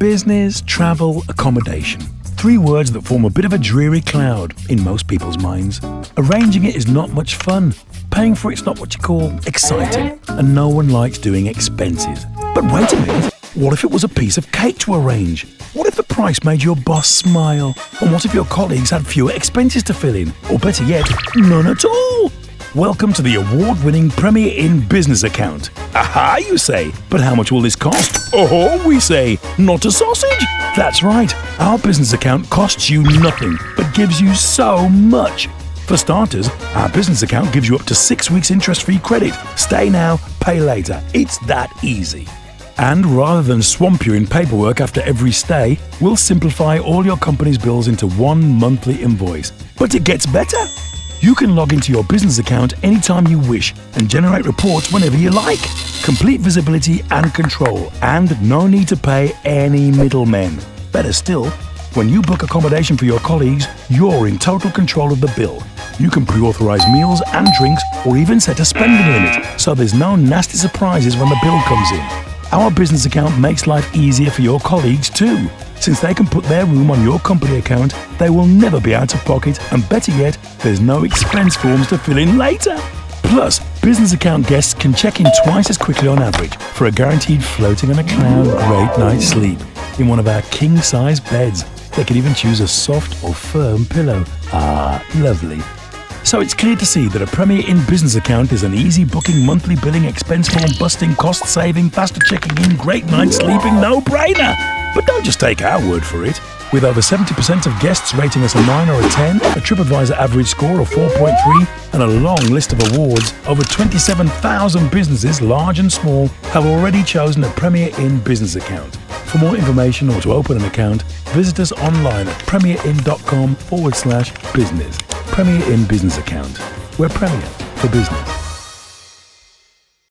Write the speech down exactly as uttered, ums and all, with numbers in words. Business, travel, accommodation. Three words that form a bit of a dreary cloud in most people's minds. Arranging it is not much fun. Paying for it's not what you call exciting. And no one likes doing expenses. But wait a minute. What if it was a piece of cake to arrange? What if the price made your boss smile? And what if your colleagues had fewer expenses to fill in? Or better yet, none at all? Welcome to the award-winning Premier Inn business account. Aha, you say. But how much will this cost? Oh, we say. Not a sausage. That's right. Our business account costs you nothing, but gives you so much. For starters, our business account gives you up to six weeks interest-free credit. Stay now, pay later. It's that easy. And rather than swamp you in paperwork after every stay, we'll simplify all your company's bills into one monthly invoice. But it gets better. You can log into your business account anytime you wish and generate reports whenever you like. Complete visibility and control, and no need to pay any middlemen. Better still, when you book accommodation for your colleagues, you're in total control of the bill. You can pre-authorize meals and drinks, or even set a spending limit, so there's no nasty surprises when the bill comes in. Our business account makes life easier for your colleagues too. Since they can put their room on your company account, they will never be out of pocket, and better yet, there's no expense forms to fill in later. Plus, business account guests can check in twice as quickly on average for a guaranteed floating on a cloud great night's sleep in one of our king-size beds. They can even choose a soft or firm pillow. Ah, lovely. So it's clear to see that a Premier Inn business account is an easy booking, monthly billing, expense form busting, cost saving, faster checking in, great night sleeping, no-brainer! But don't just take our word for it. With over seventy percent of guests rating us a nine or a ten, a TripAdvisor average score of four point three, and a long list of awards, over twenty-seven thousand businesses, large and small, have already chosen a Premier Inn business account. For more information or to open an account, visit us online at premier inn dot com forward slash business. Premier Inn business account. We're Premier for business.